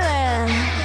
feeling.